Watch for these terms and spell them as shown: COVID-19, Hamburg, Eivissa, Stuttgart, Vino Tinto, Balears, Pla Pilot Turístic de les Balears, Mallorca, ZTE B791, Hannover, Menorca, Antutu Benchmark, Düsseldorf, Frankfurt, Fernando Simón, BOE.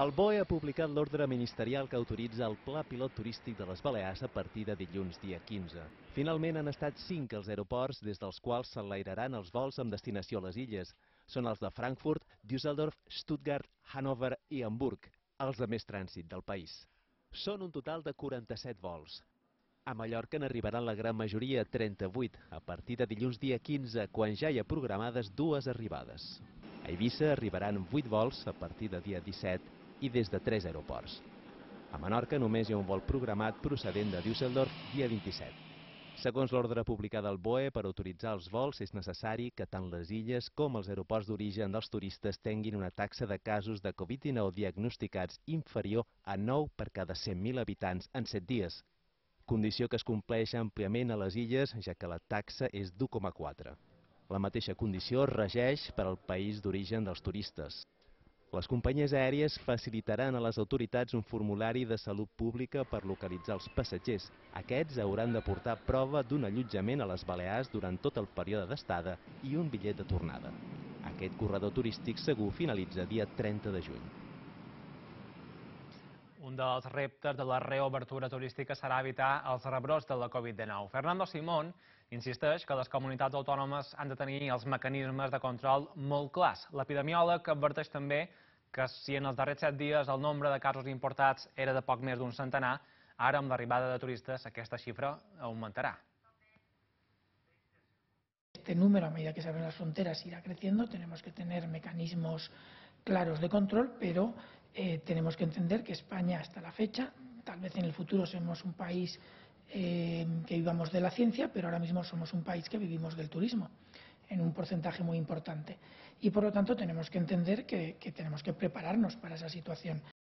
El BOE ha publicat l'ordre ministerial que autoritza el Pla Pilot Turístic de les Balears a partir de dilluns dia 15. Finalment han estat 5 els aeroports des dels quals s'enlairaran els vols amb destinació a les illes. Són els de Frankfurt, Düsseldorf, Stuttgart, Hannover i Hamburg, els de més trànsit del país. Són un total de 47 vols. A Mallorca n'arribaran la gran majoria, 38, a partir de dilluns dia 15, quan ja hi ha programades 2 arribades. A Eivissa arribaran 8 vols a partir de dia 17 i des de 3 aeroports. A Menorca només hi ha un vol programat procedent de Düsseldorf dia 27. Segons l'ordre publicada al BOE, per autoritzar els vols és necessari que tant les illes com els aeroports d'origen dels turistes tinguin una taxa de casos de Covid-19 diagnosticats inferior a 9 per cada 100.000 habitants en 7 dies, condició que es compleix àmpliament a les illes, ja que la taxa és d'1,4. La mateixa condició regeix per al país d'origen dels turistes. Les companyies aèries facilitaran a les autoritats un formulari de salut pública per localitzar els passatgers. Aquests hauran de portar prova d'un allotjament a les Balears durant tot el període d'estada i un bitllet de tornada. Aquest corredor turístic segur finalitza dia 30 de juny. Un dels reptes de la reobertura turística serà evitar els rebrots de la Covid-19. Fernando Simón insisteix que les comunitats autònomes han de tenir els mecanismes de control molt clars. L'epidemiòleg adverteix també que si en els darrers 7 dies el nombre de casos importats era de poc més d'un centenar, ara amb l'arribada de turistes aquesta xifra augmentarà. Este número, a medida que se abren las fronteras, irá creciendo. Tenemos que tener mecanismos claros de control, pero tenemos que entender que España hasta la fecha, tal vez en el futuro seamos un país que vivamos de la ciencia, pero ahora mismo somos un país que vivimos del turismo, en un porcentaje muy importante. Y por lo tanto tenemos que entender que tenemos que prepararnos para esa situación.